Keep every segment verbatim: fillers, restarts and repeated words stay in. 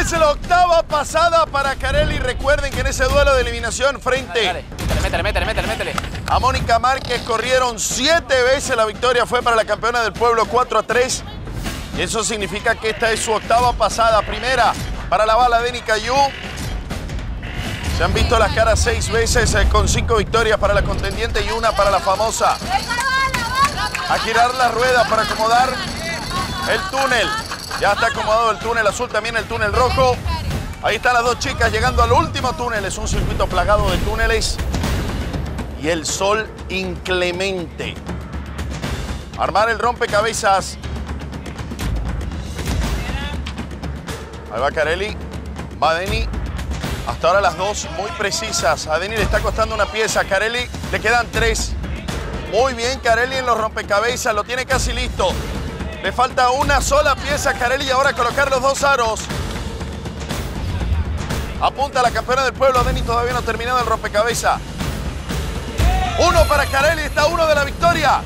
Es la octava pasada para Karely. Recuerden que en ese duelo de eliminación frente... Dale, dale. Métele, métele, métele, métele. A Mónica Márquez corrieron siete veces. La victoria fue para la campeona del pueblo, cuatro a tres. Eso significa que esta es su octava pasada. Primera para la bala Dennhi Callu. Se han visto las caras seis veces con cinco victorias para la contendiente y una para la famosa. A girar la rueda para acomodar el túnel. Ya está acomodado el túnel azul, también el túnel rojo. Ahí están las dos chicas llegando al último túnel. Es un circuito plagado de túneles y el sol inclemente. Armar el rompecabezas. Ahí va Karely, va Dennhi. Hasta ahora las dos muy precisas. A Dennhi le está costando una pieza. Karely le quedan tres. Muy bien Karely en los rompecabezas, lo tiene casi listo. Le falta una sola pieza a Karely y ahora colocar los dos aros. Apunta a la campeona del pueblo. Dennhi todavía no ha terminado el rompecabezas. Uno para Karely, está uno de la victoria.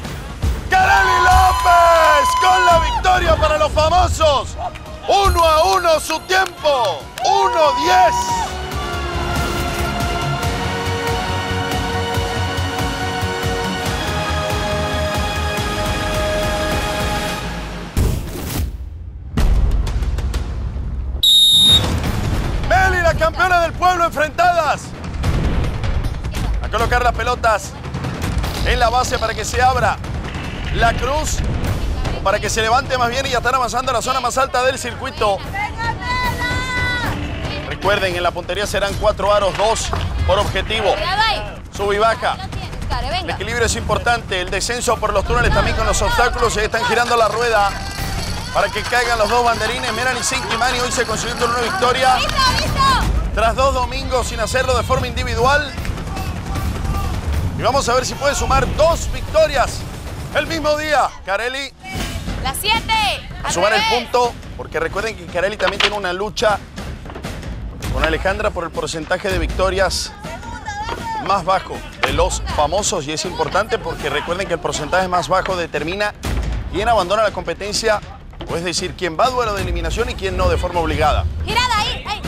¡Karely López con la victoria para los famosos! Uno a uno su tiempo. uno diez. Campeona del pueblo enfrentadas. A colocar las pelotas en la base para que se abra la cruz, para que se levante más bien, y ya están avanzando a la zona más alta del circuito. Recuerden, en la puntería serán cuatro aros, dos por objetivo. Sube y baja. El equilibrio es importante. El descenso por los túneles también con los obstáculos. Se están girando la rueda para que caigan los dos banderines. Melanie Sinquimani hoy se consiguió una victoria. Tras dos domingos sin hacerlo de forma individual. Y vamos a ver si puede sumar dos victorias el mismo día. Karely. Las siete. A sumar el punto, porque recuerden que Karely también tiene una lucha con Alejandra por el porcentaje de victorias más bajo de los famosos. Y es importante porque recuerden que el porcentaje más bajo determina quién abandona la competencia, o es decir, quién va a duelo de eliminación y quién no de forma obligada. Girada ahí, ahí.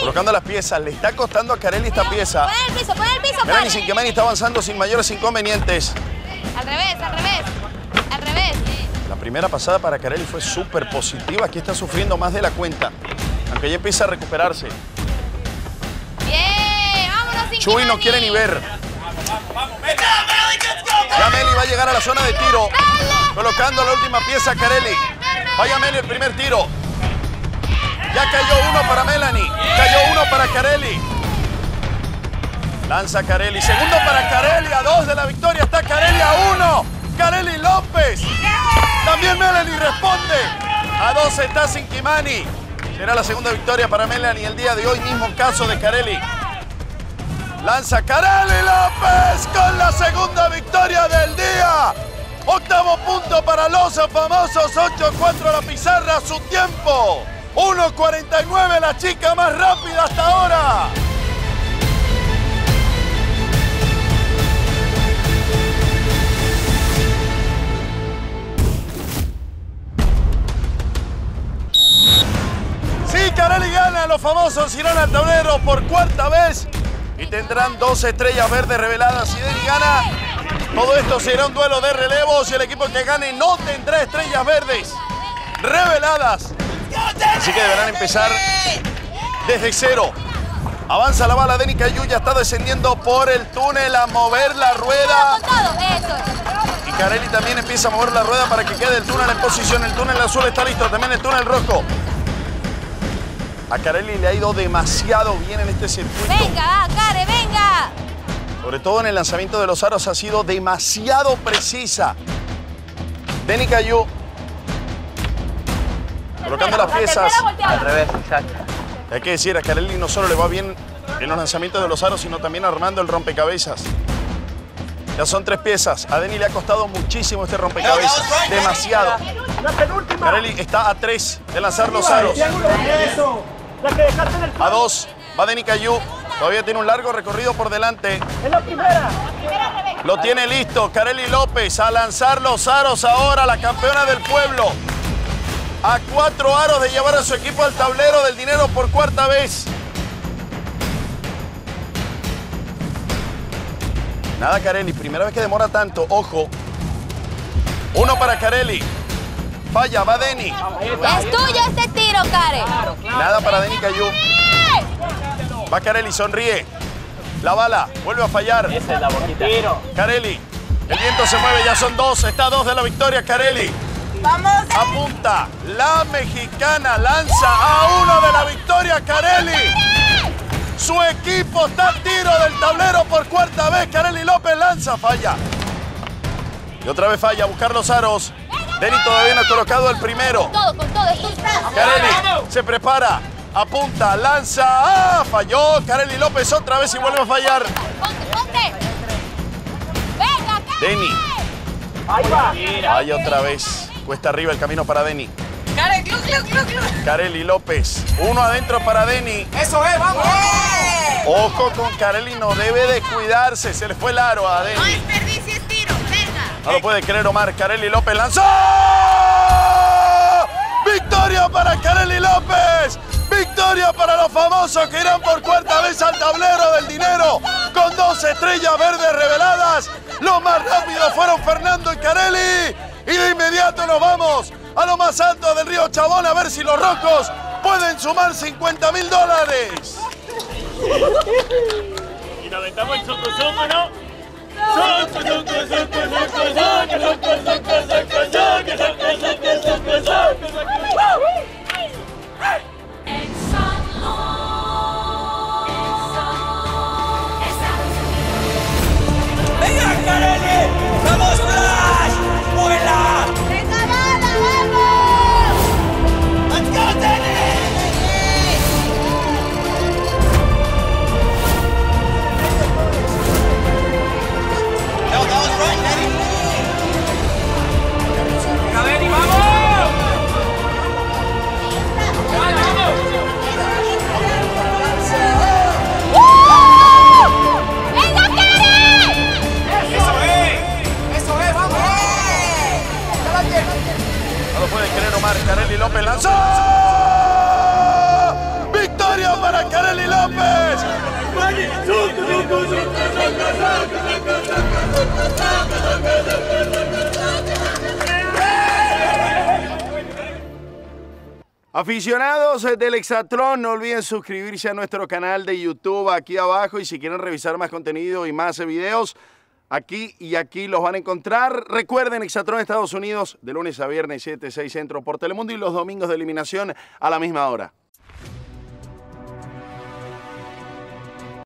Colocando las piezas, le está costando a Karely esta pieza. Pon el piso, pon el piso, Melanie Sinquimani está avanzando sin mayores inconvenientes. Al revés, al revés, al revés. La primera pasada para Karely fue súper positiva. Aquí está sufriendo más de la cuenta, aunque ya empieza a recuperarse. Bien, vámonos Sinquimani. Chuy no quiere ni ver. Ya Meli va a llegar a la zona de tiro, colocando la última pieza a Karely. Vaya Meli el primer tiro. Ya cayó uno para Melanie, cayó uno para Karely. Lanza Karely, segundo para Karely, a dos de la victoria está Karely, a uno. Karely López, también Melanie responde. A dos está Sinquimani. Será la segunda victoria para Melanie el día de hoy, mismo caso de Karely. Lanza Karely López con la segunda victoria del día. Octavo punto para los famosos, ocho cuatro a la pizarra, su tiempo. uno cuarenta y nueve, la chica más rápida hasta ahora. Sí, Karely gana, los famosos irán al tablero por cuarta vez y tendrán dos estrellas verdes reveladas. Si Dennhi gana, todo esto será un duelo de relevos y el equipo que gane no tendrá estrellas verdes reveladas. Así que deberán empezar desde cero. Avanza la bala Dennhi Callu, ya está descendiendo por el túnel a mover la rueda. Y Karely también empieza a mover la rueda para que quede el túnel en posición. El túnel azul está listo, también el túnel rojo. A Karely le ha ido demasiado bien en este circuito. Venga, Kare, venga. Sobre todo en el lanzamiento de los aros ha sido demasiado precisa. Dennhi Callu. Colocando las piezas al revés, exacto. Hay que decir, a Karely no solo le va bien en los lanzamientos de los aros, sino también armando el rompecabezas. Ya son tres piezas. A Dennhi le ha costado muchísimo este rompecabezas. Demasiado. Karely está a tres de lanzar los aros. A dos va Dennhi Callu. Todavía tiene un largo recorrido por delante. Es la primera. Lo tiene listo Karely López a lanzar los aros ahora, la campeona del pueblo. a cuatro aros de llevar a su equipo al tablero del dinero por cuarta vez. Nada, Karely, primera vez que demora tanto, ojo. Uno para Karely. Falla, va Dennhi. Es tuyo este tiro, Karely. Claro, claro. Nada para Dennhi Callu. Va Karely, sonríe. La bala, vuelve a fallar. Esa es la boquita. Karely, el viento se mueve, ya son dos. Está a dos de la victoria, Karely. Vamos. Apunta, la mexicana lanza a uno de la victoria, Karely. Su equipo está a tiro del tablero por cuarta vez. Karely López lanza, falla. Y otra vez falla, a buscar los aros. Dennhi todavía no ha colocado el primero. Con todo, con todo. Karely se prepara, apunta, lanza. ¡Ah! Falló. Karely López otra vez y vuelve a fallar. ¡Ponte, ponte! ¡Venga, Dennhi! ¡Ahí va! Falla otra vez. Cuesta arriba el camino para Dennhi. Karely, glu, glu, glu, glu. Karely López. Uno adentro para Dennhi. ¡Eso es! ¡Vamos! ¡Eh! Ojo con Karely, no debe descuidarse. Se le fue el aro a Dennhi. ¡Ay, perdí si es tiro! ¡Venga! No lo puede creer Omar. Karely López lanzó. ¡Victoria para Karely López! ¡Victoria para los famosos que irán por cuarta vez al tablero del dinero! Con dos estrellas verdes reveladas. Los más rápidos fueron Fernando y Karely. Y de inmediato nos vamos a lo más alto del río Chabón a ver si los rocos pueden sumar cincuenta mil dólares. Y nos metamos el soco soco, ¿no? Soco soco soco soco soco soco soco soco soco soco soco soco. Karely López lanzó. ¡Victoria para Karely López! Aficionados del Exatlón, no olviden suscribirse a nuestro canal de YouTube aquí abajo, y si quieren revisar más contenido y más videos, aquí y aquí los van a encontrar. Recuerden, Exatlón Estados Unidos, de lunes a viernes, siete, seis centro por Telemundo, y los domingos de eliminación a la misma hora.